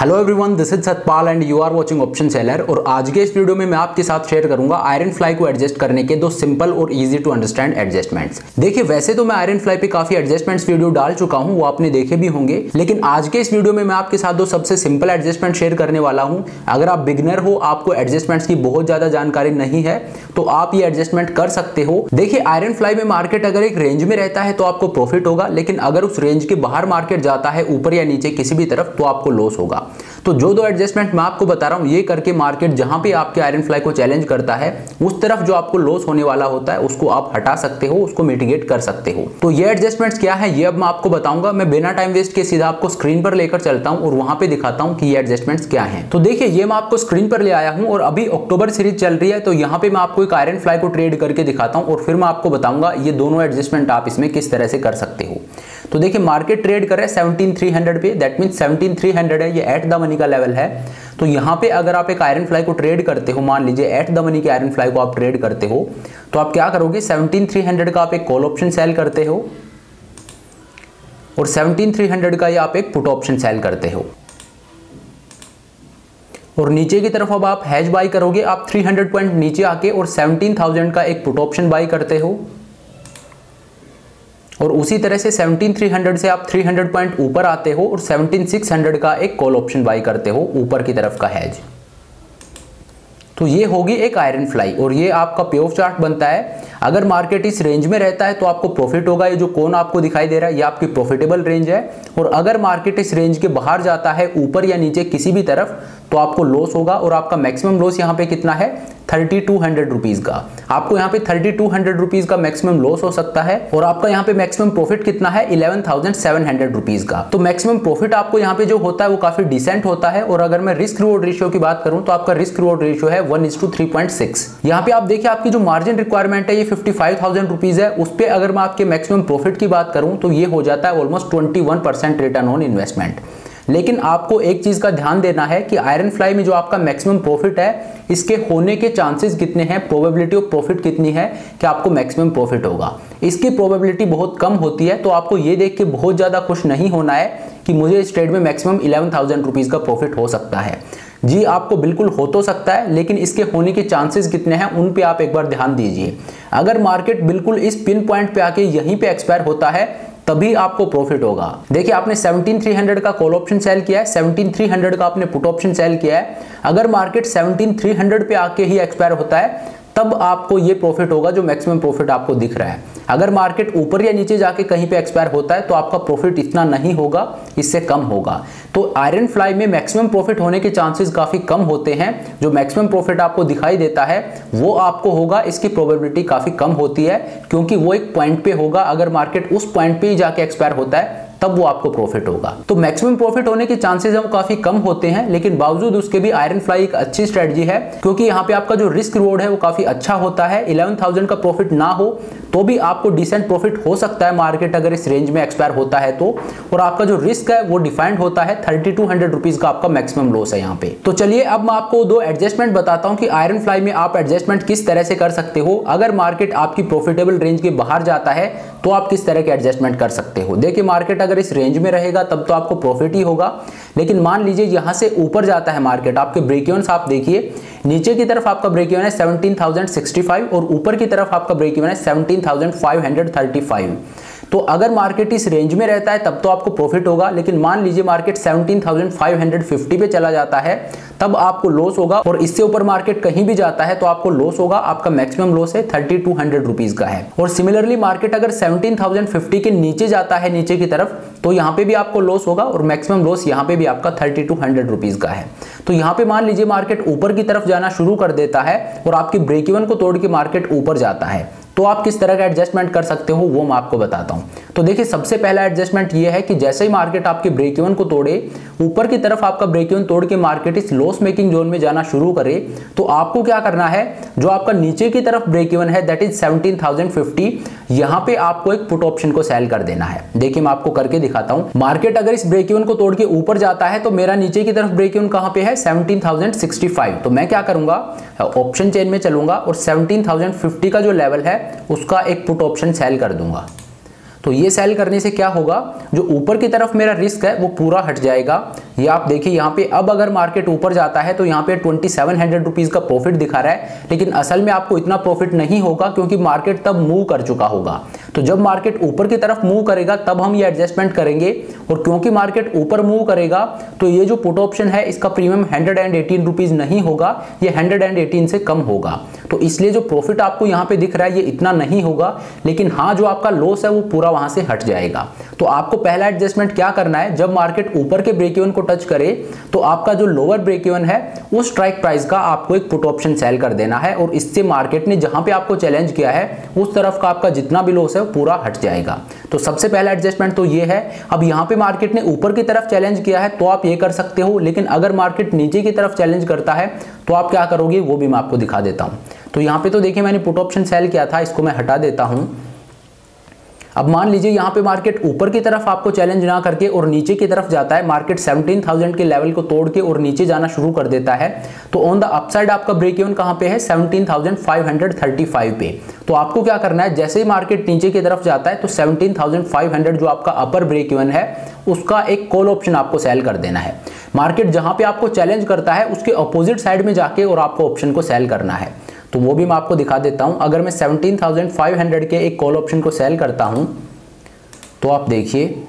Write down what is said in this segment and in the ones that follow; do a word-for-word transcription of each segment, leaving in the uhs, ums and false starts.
Hello everyone, this is Satpal and you are watching option seller. और आज के इस वीडियो में मैं आपके साथ शेयर करूंगा आयरन फ्लाई को एडजस्ट करने के दो सिंपल और इजी टू अंडरस्टैंड एडजस्टमेंट्स। देखिए, वैसे तो मैं आयरन फ्लाई पे काफी एडजस्टमेंट्स वीडियो डाल चुका हूं, वो आपने देखे भी होंगे, लेकिन आज के इस वीडियो में मैं आपके साथ दो सबसे सिंपल एडजस्टमेंट शेयर करने वाला हूँ। अगर आप बिगिनर हो, आपको एडजस्टमेंट्स की बहुत ज्यादा जानकारी नहीं है, तो आप ये एडजस्टमेंट कर सकते हो। देखिए, आयरन फ्लाई में मार्केट अगर एक रेंज में रहता है तो आपको प्रॉफिट होगा, लेकिन अगर उस रेंज के बाहर मार्केट जाता है, ऊपर या नीचे किसी भी तरफ, तो आपको लॉस होगा। तो जो दो एडजस्टमेंट मैं आपको बता रहा हूं, ये करके मार्केट जहां पे आपके आयरन फ्लाई को चैलेंज करता है, उस तरफ जो आपको लॉस होने वाला होता है उसको आप हटा सकते हो, उसको मिटिगेट कर सकते हो। तो ये एडजस्टमेंट्स क्या है, ये अब मैं आपको बताऊंगा। मैं बिना टाइम वेस्ट के सीधा आपको स्क्रीन पर लेकर चलता हूं और वहां पे दिखाता हूं कि ये एडजस्टमेंट्स क्या है। तो देखिए, ये मैं आपको स्क्रीन पर ले आया हूं और अभी अक्टूबर सीरीज चल रही है, तो यहाँ पे मैं आपको एक आयरन फ्लाई को ट्रेड करके दिखाता हूं और फिर मैं आपको बताऊंगा ये दोनों एडजस्टमेंट आप इसमें किस तरह से कर सकते हो। तो देखिए, मार्केट ट्रेड कर रहा है सेवनटीन थ्री हंड्रेड पे, that mean seventeen three hundred है, ये एट द मनी का लेवल है। तो यहाँ पे अगर आप एक आयरन फ्लाई को ट्रेड करते हो, मान लीजिए एट द मनी के आयरन फ्लाई को आप ट्रेड करते हो, तो आप क्या करोगे, सेवनटीन थ्री हंड्रेड का आप एक कॉल ऑप्शन सेल करते हो और सेवनटीन थ्री हंड्रेड का ये आप एक पुट ऑप्शन सेल करते हो। और नीचे की तरफ अब आप हैज बाई करोगे, आप थ्री हंड्रेड पॉइंट नीचे आके और सेवनटीन थाउजेंड का एक पुट ऑप्शन बाई करते हो। और उसी तरह से सेवनटीन थ्री हंड्रेड से आप थ्री हंड्रेड पॉइंट ऊपर आते हो और सेवनटीन सिक्स हंड्रेड का एक कॉल ऑप्शन बाई करते हो, ऊपर की तरफ का हैज। तो ये होगी एक आयरन फ्लाई और ये आपका पे ऑफ चार्ट बनता है। अगर मार्केट इस रेंज में रहता है तो आपको प्रॉफिट होगा, ये जो कोन आपको दिखाई दे रहा है ये आपकी प्रॉफिटेबल रेंज है। और अगर मार्केट इस रेंज के बाहर जाता है, ऊपर या नीचे किसी भी तरफ, तो आपको लॉस होगा। और आपका मैक्सिमम लॉस यहाँ पे कितना है, थर्टी टू हंड्रेड रुपीज़ का। आपको यहाँ पे थर्टी टू हंड्रेड रुपीज़ का मैक्सिमम लॉस हो सकता है। और आपका यहाँ पे मैक्सिमम प्रॉफिट कितना है, eleven thousand seven hundred rupees का। तो मैक्सिमम प्रॉफिट आपको यहाँ पे जो होता है वो काफ़ी डिसेंट होता है। और अगर मैं रिस्क रिवॉर्ड रेशियो की बात करूँ तो आपका रिस्क रिवॉर्ड रेशियो है one is to three point six. यहाँ पे आप देखिए, आपकी जो मार्जिन रिक्वायरमेंट है ये फिफ्टी फाइव थाउजेंड रुपीज़ है। उस पर अगर मैं आपके मैक्सिमम प्रॉफिट की बात करूँ तो ये हो जाता है almost twenty one percent return on investment. लेकिन आपको एक चीज़ का ध्यान देना है कि आयरन फ्लाई में जो आपका मैक्सिमम प्रॉफिट है, इसके होने के चांसेस कितने हैं, प्रोबेबिलिटी ऑफ प्रॉफिट कितनी है कि आपको मैक्सिमम प्रॉफिट होगा, इसकी प्रोबेबिलिटी बहुत कम होती है। तो आपको ये देख के बहुत ज़्यादा खुश नहीं होना है कि मुझे इस ट्रेड में मैक्सिमम इलेवन थाउजेंड रुपीज़ का प्रॉफिट हो सकता है। जी, आपको बिल्कुल हो तो सकता है, लेकिन इसके होने के चांसेस कितने हैं उन पे आप एक बार ध्यान दीजिए। अगर मार्केट बिल्कुल इस पिन पॉइंट पे आके यहीं पे एक्सपायर होता है तभी आपको प्रॉफिट होगा। देखिए, आपने सेवनटीन थ्री हंड्रेड का कॉल ऑप्शन सेल किया है, सेवनटीन थ्री हंड्रेड का आपने पुट ऑप्शन सेल किया है। अगर मार्केट सेवनटीन थ्री हंड्रेड पे आके ही एक्सपायर होता है तब आपको ये प्रॉफिट होगा जो मैक्सिमम प्रॉफिट आपको दिख रहा है। अगर मार्केट ऊपर या नीचे जाके कहीं पे एक्सपायर होता है तो आपका प्रॉफिट इतना नहीं होगा, इससे कम होगा। तो आयरन फ्लाई में मैक्सिमम प्रॉफिट होने के चांसेस काफ़ी कम होते हैं। जो मैक्सिमम प्रॉफिट आपको दिखाई देता है वो आपको होगा, इसकी प्रोबेबिलिटी काफ़ी कम होती है, क्योंकि वो एक पॉइंट पे होगा। अगर मार्केट उस पॉइंट पे ही जाके एक्सपायर होता है तब वो आपको प्रॉफिट होगा। तो मैक्सिमम प्रॉफिट होने के चांसेस हम काफी कम होते हैं, लेकिन बावजूद उसके भी आयरन फ्लाई एक अच्छी स्ट्रेटजी है, क्योंकि यहाँ पे आपका जो रिस्क रिवॉर्ड है वो काफी अच्छा होता है। इलेवन थाउजेंड का प्रॉफिट ना हो तो भी आपको डिसेंट प्रॉफिट हो सकता है मार्केट अगर इस रेंज में एक्सपायर होता है तो। और आपका जो रिस्क है वो डिफाइंड होता है, थर्टी टू हंड्रेड रुपीज का आपका मैक्सिमम लॉस है यहाँ पे। तो चलिए, अब मैं आपको दो एडजस्टमेंट बताता हूँ कि आयरन फ्लाई में आप एडजस्टमेंट किस तरह से कर सकते हो। अगर मार्केट आपकी प्रॉफिटेबल रेंज के बाहर जाता है तो आप किस तरह के एडजस्टमेंट कर सकते हो। देखिए, मार्केट अगर इस रेंज में रहेगा तब तो आपको प्रॉफिट ही होगा, लेकिन मान लीजिए यहाँ से ऊपर जाता है मार्केट, आपके ब्रेक इवन आप देखिए, नीचे की तरफ आपका ब्रेक इवन है सेवनटीन थाउजेंड सिक्सटी फाइव और ऊपर की तरफ आपका ब्रेक इवन है seventeen thousand five hundred thirty five. तो अगर मार्केट इस रेंज में रहता है तब तो आपको प्रॉफिट होगा, लेकिन मान लीजिए market seventeen thousand five hundred fifty पे चला जाता है तब आपको लॉस होगा। और इससे ऊपर मार्केट कहीं भी जाता है तो आपको लॉस होगा, आपका मैक्सिमम लॉस है थर्टी टू हंड्रेड रुपीज़ का है। और सिमिलरली मार्केट अगर सेवनटीन थाउजेंड फिफ्टी के नीचे जाता है, नीचे की तरफ, तो यहाँ पे भी आपको लॉस होगा और मैक्सिमम लॉस यहाँ पे भी आपका थर्टी टू हंड्रेड रुपीज़ का है। तो यहाँ पे मान लीजिए मार्केट ऊपर की तरफ जाना शुरू कर देता है और आपकी ब्रेक इवन को तोड़ के मार्केट ऊपर जाता है, तो आप किस तरह का एडजस्टमेंट कर सकते हो वो मैं आपको बताता हूं। तो देखिए, सबसे पहला एडजस्टमेंट ये है कि जैसे ही मार्केट आपके ब्रेक इवन को तोड़े, ऊपर की तरफ आपका ब्रेक इवन तोड़ के मार्केट इस लॉस मेकिंग जोन में जाना शुरू करे, तो आपको क्या करना है, जो आपका नीचे की तरफ ब्रेक इवन है that is seventeen thousand fifty, यहाँ पे आपको एक पुट ऑप्शन को सेल कर देना है। देखिए, मैं आपको करके दिखाता हूँ। मार्केट अगर इस ब्रेक इवन को तोड़ के ऊपर जाता है तो मेरा नीचे की तरफ ब्रेक इवन कहाँ पे है, सेवनटीन थाउजेंड सिक्सटी फाइव। तो मैं क्या करूंगा, ऑप्शन चेन में चलूंगा और सेवनटीन थाउजेंड फिफ्टी का जो लेवल है उसका एक पुट ऑप्शन सेल कर दूंगा। तो ये सेल करने से क्या होगा, जो ऊपर की तरफ मेरा रिस्क है वो पूरा हट जाएगा। ये आप देखिए यहाँ पे, अब अगर मार्केट ऊपर जाता है तो यहाँ पे ट्वेंटी सेवन हंड्रेड रुपीज़ का प्रॉफिट दिखा रहा है, लेकिन असल में आपको इतना प्रॉफिट नहीं होगा क्योंकि मार्केट तब मूव कर चुका होगा। तो जब मार्केट ऊपर की तरफ मूव करेगा तब हम ये एडजस्टमेंट करेंगे, और क्योंकि मार्केट ऊपर मूव करेगा तो ये जो पुट ऑप्शन है इसका premium hundred and eighteen rupees नहीं होगा, ये हंड्रेड एंड एटीन से कम होगा। तो इसलिए जो प्रॉफिट आपको यहाँ पे दिख रहा है ये इतना नहीं होगा, लेकिन हाँ जो आपका लॉस है वो पूरा वहाँ से हट जाएगा। तो आपको पहला एडजस्टमेंट क्या करना है, जब मार्केट ऊपर के ब्रेक इवन को टच करे तो आपका जो लोअर ब्रेक इवन है उस स्ट्राइक प्राइस का आपको एक पुट ऑप्शन सेल कर देना है, और इससे मार्केट ने जहाँ पे आपको चैलेंज किया है उस तरफ का आपका जितना भी लॉस है वो पूरा हट जाएगा। तो सबसे पहला एडजस्टमेंट तो ये है। अब यहाँ पे मार्केट ने ऊपर की तरफ चैलेंज किया है तो आप ये कर सकते हो, लेकिन अगर मार्केट नीचे की तरफ चैलेंज करता है तो आप क्या करोगे वो भी मैं आपको दिखा देता हूँ। तो यहाँ पे तो देखिए मैंने पुट ऑप्शन सेल किया था, इसको मैं हटा देता हूँ। अब मान लीजिए यहाँ पे मार्केट ऊपर की तरफ आपको चैलेंज ना करके और नीचे की तरफ जाता है, मार्केट सत्रह हज़ार के लेवल को तोड़ के और नीचे जाना शुरू कर देता है, तो ऑन द अपसाइड आपका ब्रेक इवन कहाँ पे है, सत्रह हज़ार पाँच सौ पैंतीस पे। तो आपको क्या करना है, जैसे ही मार्केट नीचे की तरफ जाता है तो सत्रह हज़ार पाँच सौ जो आपका अपर ब्रेक इवन है उसका एक कॉल ऑप्शन आपको सेल कर देना है। मार्केट जहाँ पे आपको चैलेंज करता है उसके अपोजिट साइड में जाके और आपको ऑप्शन को सेल करना है, तो वो भी मैं आपको दिखा देता हूं। अगर मैं सत्रह हज़ार पाँच सौ के एक कॉल ऑप्शन को सेल करता हूं तो आप देखिए,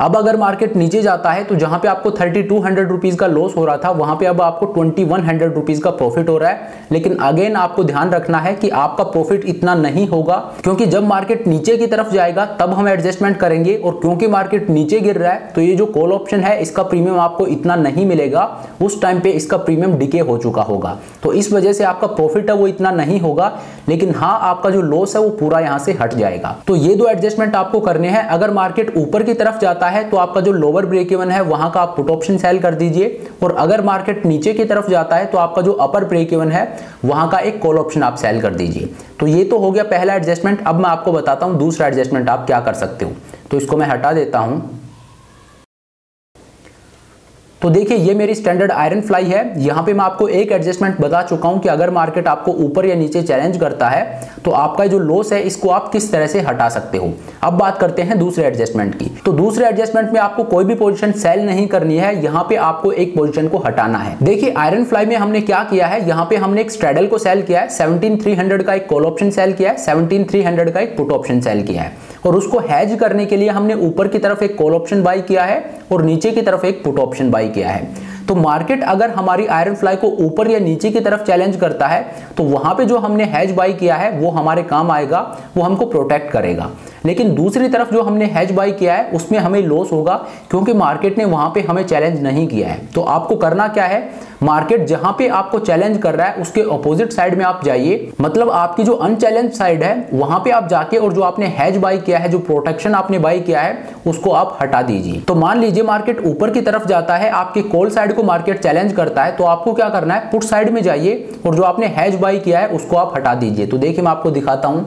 अब अगर मार्केट नीचे जाता है तो जहां पे आपको बत्तीस सौ रुपीज़ का लॉस हो रहा था वहां पे अब आपको इक्कीस सौ रुपीज़ का प्रॉफिट हो रहा है। लेकिन अगेन आपको ध्यान रखना है कि आपका प्रॉफिट इतना नहीं होगा, क्योंकि जब मार्केट नीचे की तरफ जाएगा तब हम एडजस्टमेंट करेंगे, और क्योंकि मार्केट नीचे गिर रहा है तो ये जो कॉल ऑप्शन है इसका प्रीमियम आपको इतना नहीं मिलेगा, उस टाइम पर इसका प्रीमियम डिके हो चुका होगा। तो इस वजह से आपका प्रॉफिट है वो इतना नहीं होगा, लेकिन हाँ आपका जो लॉस है वो पूरा यहाँ से हट जाएगा। तो ये दो एडजस्टमेंट आपको करने हैं। अगर मार्केट ऊपर की तरफ जाता है तो आपका जो लोअर ब्रेक इवन है वहां का आप पुट ऑप्शन सेल कर दीजिए, और अगर मार्केट नीचे की तरफ जाता है तो आपका जो अपर ब्रेक इवन है वहां का एक कॉल ऑप्शन आप सेल कर दीजिए। तो ये तो हो गया पहला एडजस्टमेंट। अब मैं आपको बताता हूं दूसरा एडजस्टमेंट आप क्या कर सकते हो। तो इसको मैं हटा देता हूं। तो देखिए ये मेरी स्टैंडर्ड आयरन फ्लाई है। यहाँ पे मैं आपको एक एडजस्टमेंट बता चुका हूँ कि अगर मार्केट आपको ऊपर या नीचे चैलेंज करता है तो आपका जो लॉस है इसको आप किस तरह से हटा सकते हो। अब बात करते हैं दूसरे एडजस्टमेंट की। तो दूसरे एडजस्टमेंट में आपको कोई भी पोजीशन सेल नहीं करनी है, यहाँ पे आपको एक पोजीशन को हटाना है। देखिए आयरन फ्लाई में हमने क्या किया है, यहाँ पे हमने एक स्ट्रैडल को सेल किया है, सेवनटीन थ्री हंड्रेड का एक कॉल ऑप्शन सेल किया है, सेवनटीन थ्री हंड्रेड का एक पुट ऑप्शन सेल किया है, और उसको हैज करने के लिए हमने ऊपर की तरफ एक कॉल ऑप्शन बाई किया है और नीचे की तरफ एक पुट ऑप्शन बाई किया है। तो मार्केट अगर हमारी आयरन फ्लाई को ऊपर या नीचे की तरफ चैलेंज करता है तो वहां पे जो हमने हैज बाई किया है वो हमारे काम आएगा, वो हमको प्रोटेक्ट करेगा। लेकिन दूसरी तरफ जो हमने हैज बाई किया है उसमें हमें लॉस होगा, क्योंकि मार्केट ने वहां पे हमें चैलेंज नहीं किया है। तो आपको करना क्या है, मार्केट जहां पे आपको चैलेंज कर रहा है उसके अपोजिट साइड में आप जाइए, मतलब आपकी जो अनचैलेंज साइड है वहां पे आप जाके और जो आपने हैज बाई किया है, जो प्रोटेक्शन आपने बाई किया है उसको आप हटा दीजिए। तो मान लीजिए मार्केट ऊपर की तरफ जाता है, आपके कॉल साइड को मार्केट चैलेंज करता है, तो आपको क्या करना है, पुट साइड में जाइए और जो आपने हैज बाई किया है उसको आप हटा दीजिए। तो देखिए मैं आपको दिखाता हूं।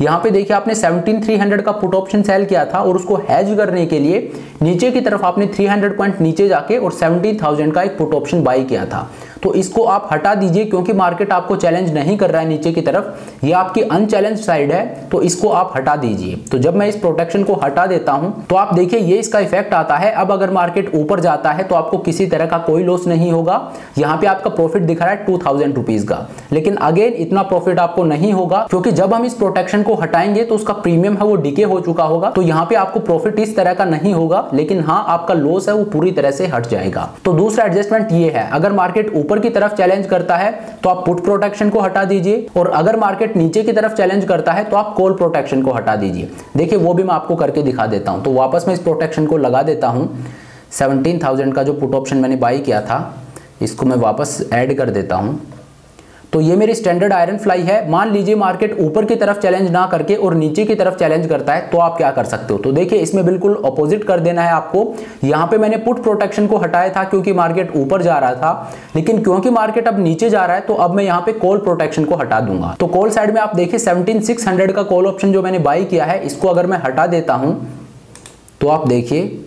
यहाँ पे देखिए आपने सत्रह हज़ार तीन सौ का पुट ऑप्शन सेल किया था और उसको हैज करने के लिए नीचे की तरफ आपने तीन सौ पॉइंट नीचे जाके और सत्रह हज़ार का एक पुट ऑप्शन बाई किया था, तो इसको आप हटा दीजिए, क्योंकि मार्केट आपको चैलेंज नहीं कर रहा है नीचे की तरफ, ये आपकी अनचैलेंज साइड है, तो इसको आप हटा दीजिए। तो जब मैं इस प्रोटेक्शन को हटा देता हूं तो आप देखिए ये इसका इफेक्ट आता है। अब अगर मार्केट ऊपर जाता है तो आपको किसी तरह का कोई लॉस नहीं होगा, यहाँ पे आपका प्रॉफिट दिख रहा है टू थाउजेंड रुपीज का, लेकिन अगेन इतना प्रॉफिट आपको नहीं होगा, क्योंकि जब हम इस प्रोटेक्शन को हटाएंगे तो उसका प्रीमियम है वो डिके हो चुका होगा। तो यहाँ पे आपको प्रॉफिट इस तरह का नहीं होगा, लेकिन हाँ आपका लॉस है वो पूरी तरह से हट जाएगा। तो दूसरा एडजस्टमेंट ये है, अगर मार्केट ऊपर की तरफ चैलेंज करता है तो आप पुट प्रोटेक्शन को हटा दीजिए, और अगर मार्केट नीचे की तरफ चैलेंज करता है तो आप कॉल प्रोटेक्शन को हटा दीजिए। देखिए वो भी मैं आपको करके दिखा देता हूं। तो वापस मैं इस प्रोटेक्शन को लगा देता हूं। सत्रह हज़ार का जो पुट ऑप्शन मैंने बाई किया था इसको मैं वापस ऐड कर देता हूं। तो ये मेरी स्टैंडर्ड आयरन फ्लाई है। मान लीजिए मार्केट ऊपर की तरफ चैलेंज ना करके और नीचे की तरफ चैलेंज करता है तो आप क्या कर सकते हो। तो देखिए इसमें बिल्कुल अपोजिट कर देना है आपको। यहाँ पे मैंने पुट प्रोटेक्शन को हटाया था क्योंकि मार्केट ऊपर जा रहा था, लेकिन क्योंकि मार्केट अब नीचे जा रहा है तो अब मैं यहाँ पे कॉल प्रोटेक्शन को हटा दूंगा। तो कॉल साइड में आप देखिए सेवनटीन सिक्स हंड्रेड का कॉल ऑप्शन जो मैंने बाई किया है इसको अगर मैं हटा देता हूँ तो आप देखिए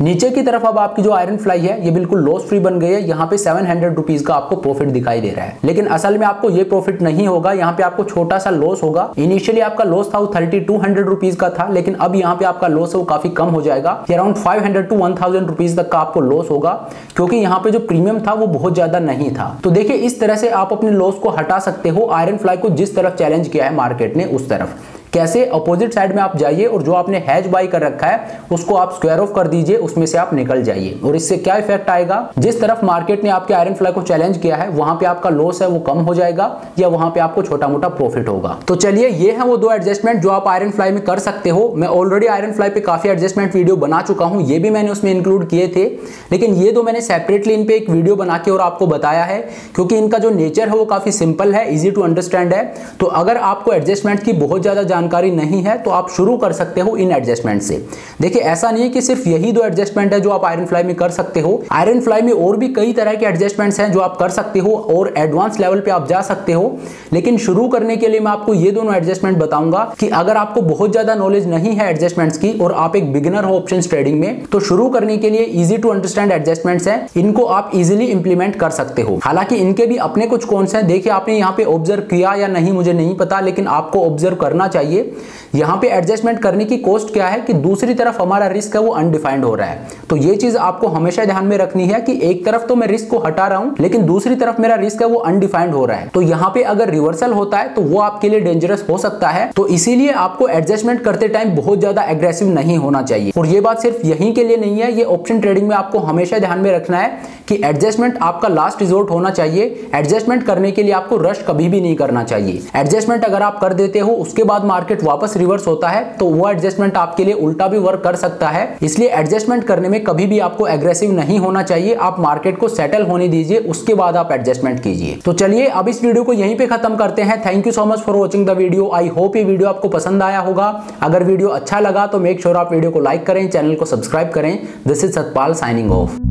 नीचे की तरफ अब आपकी जो आयरन फ्लाई है ये बिल्कुल लॉस फ्री बन गई है। यहाँ पे सेवन हंड्रेड रुपीज का आपको प्रॉफिट दिखाई दे रहा है, लेकिन असल में आपको ये प्रॉफिट नहीं होगा, यहाँ पे आपको छोटा सा लॉस होगा। इनिशियली आपका लॉस था वो थर्टी टू हंड्रेड रुपीज का था, लेकिन अब यहाँ पे आपका लॉस है वो काफी कम हो जाएगा, around five hundred to one thousand rupees तक का आपको लॉस होगा, क्योंकि यहाँ पे जो प्रीमियम था वो बहुत ज्यादा नहीं था। तो देखिये इस तरह से आप अपने लॉस को हटा सकते हो, आयरन फ्लाई को जिस तरफ चैलेंज किया है मार्केट ने उस तरफ। कैसे? अपोजिट साइड में आप जाइए और जो आपने हैज बाई कर रखा है उसको आप स्क्वायर ऑफ कर दीजिए, उसमें से आप निकल जाइए। और इससे क्या इफेक्ट आएगा, जिस तरफ मार्केट ने आपके आयरन फ्लाई को चैलेंज किया है वहां पे आपका लॉस है वो कम हो जाएगा, या वहां पे आपको छोटा मोटा प्रॉफिट होगा। तो चलिए ये है वो दो एडजस्टमेंट जो आप आयरन फ्लाई में कर सकते हो। मैं ऑलरेडी आयरन फ्लाई पे काफी एडजस्टमेंट वीडियो बना चुका हूँ, ये भी मैंने उसमें इंक्लूड किए थे, लेकिन ये दो मैंने सेपरेटली इन पे एक वीडियो बना के और आपको बताया है, क्योंकि इनका जो नेचर है वो काफी सिंपल है, इजी टू अंडरस्टैंड है। तो अगर आपको एडजस्टमेंट की बहुत ज्यादा जानकारी नहीं है तो आप शुरू कर सकते हो इन एडजस्टमेंट से। देखिए ऐसा नहीं है कि सिर्फ यही दो एडजस्टमेंट है जो आप आयरन फ्लाई में कर सकते हो, आयरन फ्लाई में और भी कई तरह के एडजस्टमेंट्स हैं जो आप कर सकते हो और एडवांस लेवल पे आप जा सकते हो। लेकिन शुरू करने के लिए मैं आपको ये दोनों एडजस्टमेंट बताऊंगा कि अगर आपको बहुत ज्यादा नॉलेज नहीं है एडजस्टमेंट्स की और आप एक बिगिनर हो ऑप्शन ट्रेडिंग में, तो शुरू करने के लिए इजी टू अंडरस्टैंड एडजस्टमेंट्स हैं, इनको आप इजीली इंप्लीमेंट कर सकते हो। हालांकि इनके भी अपने कुछ कॉन्स हैं, देखिए आपने यहाँ पे ऑब्जर्व किया या नहीं मुझे नहीं पता, लेकिन आपको ऑब्जर्व करना चाहिए। यहाँ पे एडजस्टमेंट करने की कॉस्ट क्या है कि दूसरी तरफ हमारा रिस्क है वो अनडिफाइंड हो रहा है, तो ये चीज आपको हमेशा ध्यान में रखनी है कि एक तरफ तो मैं रिस्क को हटा रहा हूं लेकिन दूसरी तरफ मेरा रिस्क है वो अनडिफाइंड हो रहा है, तो यहाँ पे अगर रिवर्सल होता है तो वो आपके लिए डेंजरस हो सकता है। तो इसीलिए आपको एडजस्टमेंट करते टाइम बहुत ज्यादा एग्रेसिव नहीं होना चाहिए। और ये बात सिर्फ यहीं के लिए नहीं है, ये ऑप्शन ट्रेडिंग में आपको हमेशा ध्यान में रखना है कि एडजस्टमेंट आपका लास्ट रिजोर्ट होना चाहिए। एडजस्टमेंट करने के लिए आपको रश कभी भी नहीं करना चाहिए। एडजस्टमेंट अगर आप कर देते हो उसके बाद मार्केट वापस रिवर्स होता है तो वो एडजस्टमेंट आपके लिए उल्टा भी वर्क कर सकता है, इसलिए एडजस्टमेंट करने में कभी भी आपको एग्रेसिव नहीं होना चाहिए। आप मार्केट को सेटल होने दीजिए, उसके बाद आप एडजस्टमेंट कीजिए। तो चलिए अब इस वीडियो को यहीं पे खत्म करते हैं। Thank you so much for watching the video. I hope ये वीडियो आपको पसंद आया होगा। अगर वीडियो अच्छा लगा तो मेक श्योर आप वीडियो को लाइक करें, चैनल को सब्सक्राइब करें। This is Satpal signing of.